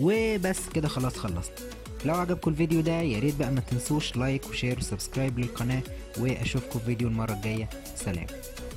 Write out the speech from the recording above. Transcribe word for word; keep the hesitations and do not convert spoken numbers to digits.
وبس كده خلاص خلصت. لو عجبكم الفيديو ده يا ريت بقى ما تنسوش لايك وشير وسبسكرايب للقناه، واشوفكم في فيديو المره الجايه. سلام.